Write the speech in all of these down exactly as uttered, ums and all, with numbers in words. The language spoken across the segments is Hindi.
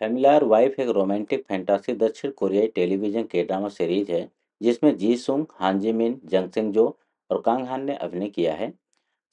फैमिलियर वाइफ एक रोमांटिक फैंटासी दक्षिण कोरियाई टेलीविजन के ड्रामा सीरीज है जिसमें जी सुंग, हान जी मिन, जंग सेंग जो और कांग हान ने अभिनय किया है।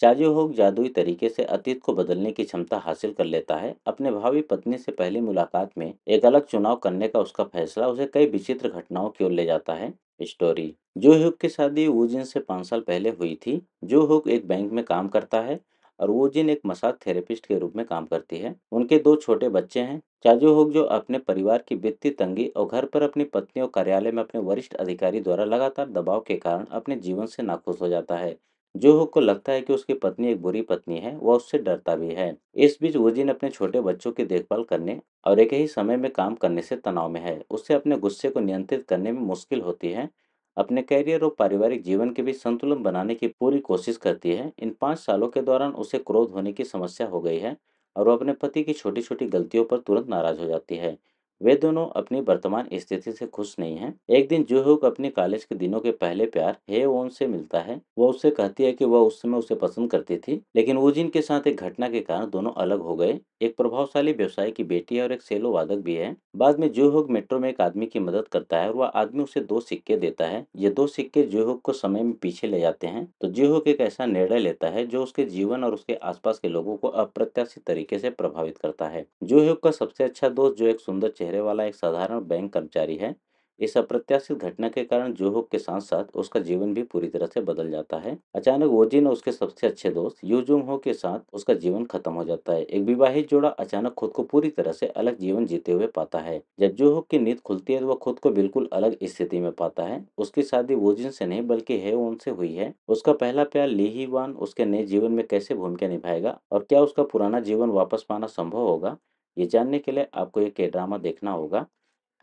जाजू ह्यूक जादुई तरीके से अतीत को बदलने की क्षमता हासिल कर लेता है। अपने भावी पत्नी से पहली मुलाकात में एक अलग चुनाव करने का उसका फैसला उसे कई विचित्र घटनाओं की ओर ले जाता है। स्टोरी। जू ह्यूक की शादी वू जिन से पाँच साल पहले हुई थी। जू ह्यूक एक बैंक में काम करता है और वू जिन एक मसाज थेरेपिस्ट के रूप में काम करती है। उनके दो छोटे बच्चे हैं। जाजू ह्यूक जो अपने परिवार की वित्तीय तंगी और घर पर अपनी पत्नी और कार्यालय में अपने वरिष्ठ अधिकारी द्वारा लगातार दबाव के कारण अपने जीवन से नाखुश हो जाता है। जू ह्यूक को लगता है कि उसकी पत्नी एक बुरी पत्नी है, वह उससे डरता भी है। इस बीच वू जिन अपने छोटे बच्चों की देखभाल करने और एक ही समय में काम करने से तनाव में है। उससे अपने गुस्से को नियंत्रित करने में मुश्किल होती है। अपने कैरियर और पारिवारिक जीवन के बीच संतुलन बनाने की पूरी कोशिश करती है। इन पाँच सालों के दौरान उसे क्रोध होने की समस्या हो गई है और वह अपने पति की छोटी छोटी गलतियों पर तुरंत नाराज हो जाती है। वे दोनों अपनी वर्तमान स्थिति से खुश नहीं हैं। एक दिन जू ह्यूक अपने कॉलेज के दिनों के पहले प्यार हेओउन से मिलता है। वह उससे कहती है कि वह उस समय उसे पसंद करती थी, लेकिन वू जिन के साथ एक घटना के कारण दोनों अलग हो गए। एक प्रभावशाली व्यवसायी की बेटी है और एक सेलो वादक भी है। बाद में जू ह्यूक मेट्रो में एक आदमी की मदद करता है और वह आदमी उसे दो सिक्के देता है। ये दो सिक्के जू ह्यूक को समय में पीछे ले जाते हैं। तो जू ह्यूक एक ऐसा निर्णय लेता है जो उसके जीवन और उसके आसपास के लोगों को अप्रत्याशित तरीके से प्रभावित करता है। जू ह्यूक का सबसे अच्छा दोस्त जो एक सुंदर चेहरे वाला एक साधारण बैंक कर्मचारी है। इस अप्रत्याशित घटना के कारण जू ह्यूक के साथ साथ उसका जीवन भी पूरी तरह से बदल जाता है। अचानक वू जिन और उसके सबसे अच्छे दोस्त यू जू ह्यूक के साथ उसका जीवन खत्म हो जाता है। एक विवाहित जोड़ा अचानक खुद को पूरी तरह से अलग जीवन जीते हुए पाता है। जब जू ह्यूक की नींद खुलती है तो वह खुद को बिल्कुल अलग स्थिति में पाता है। उसकी शादी वू जिन से नहीं बल्कि हेओउन से हुई है। उसका पहला प्यार लीहीवान उसके नए जीवन में कैसे भूमिका निभाएगा और क्या उसका पुराना जीवन वापस पाना संभव होगा, ये जानने के लिए आपको ये के ड्रामा देखना होगा।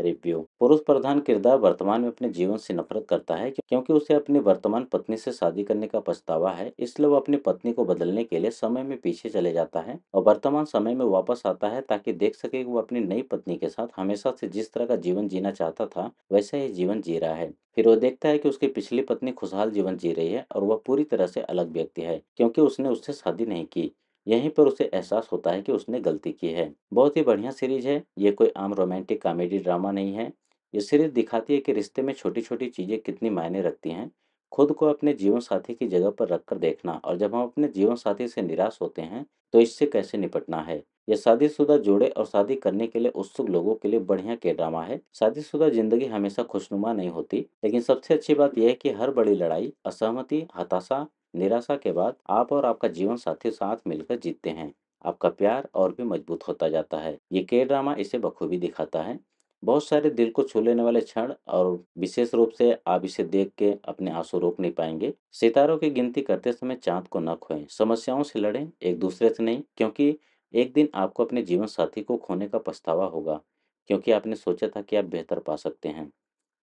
रिव्यू। पुरुष प्रधान किरदार वर्तमान में अपने जीवन से नफरत करता है क्योंकि उसे अपनी वर्तमान पत्नी से शादी करने का पछतावा है। इसलिए वो अपनी पत्नी को बदलने के लिए समय में पीछे चले जाता है और वर्तमान समय में वापस आता है ताकि देख सके कि वो अपनी नई पत्नी के साथ हमेशा से जिस तरह का जीवन जीना चाहता था वैसा ही जीवन जी रहा है। फिर वो देखता है कि उसकी पिछली पत्नी खुशहाल जीवन जी रही है और वह पूरी तरह से अलग व्यक्ति है क्योंकि उसने उससे शादी नहीं की। यहीं पर उसे एहसास होता है कि उसने गलती की है। बहुत ही बढ़िया सीरीज है। ये कोई आम रोमांटिक कॉमेडी ड्रामा नहीं है। ये सीरीज दिखाती है कि रिश्ते में छोटी छोटी चीज़ें कितनी मायने रखती हैं। खुद को अपने जीवन साथी की जगह पर रखकर देखना और जब हम अपने जीवन साथी से निराश होते हैं तो इससे कैसे निपटना है। यह शादीशुदा जोड़े और शादी करने के लिए उत्सुक लोगों के लिए बढ़िया के ड्रामा है। शादीशुदा जिंदगी हमेशा खुशनुमा नहीं होती, लेकिन सबसे अच्छी बात यह है कि हर बड़ी लड़ाई, असहमति, हताशा, निराशा के बाद आप और आपका जीवन साथी साथ मिलकर जीतते हैं। आपका प्यार और भी मजबूत होता जाता है। ये के ड्रामा इसे बखूबी दिखाता है। बहुत सारे दिल को छू लेने वाले क्षण और विशेष रूप से आप इसे देख के अपने आंसू रोक नहीं पाएंगे। सितारों की गिनती करते समय चांद को न खोएं। समस्याओं से लड़ें, एक दूसरे से नहीं, क्योंकि एक दिन आपको अपने जीवन साथी को खोने का पछतावा होगा क्योंकि आपने सोचा था कि आप बेहतर पा सकते हैं।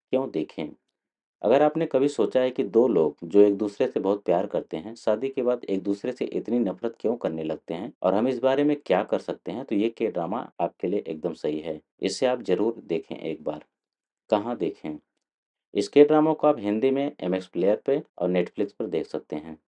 क्यों देखें। अगर आपने कभी सोचा है कि दो लोग जो एक दूसरे से बहुत प्यार करते हैं शादी के बाद एक दूसरे से इतनी नफरत क्यों करने लगते हैं और हम इस बारे में क्या कर सकते हैं, तो ये के ड्रामा आपके लिए एकदम सही है। इसे आप जरूर देखें एक बार। कहाँ देखें? इस के ड्रामा को आप हिंदी में एमएक्स प्लेयर पे और नेटफ्लिक्स पर देख सकते हैं।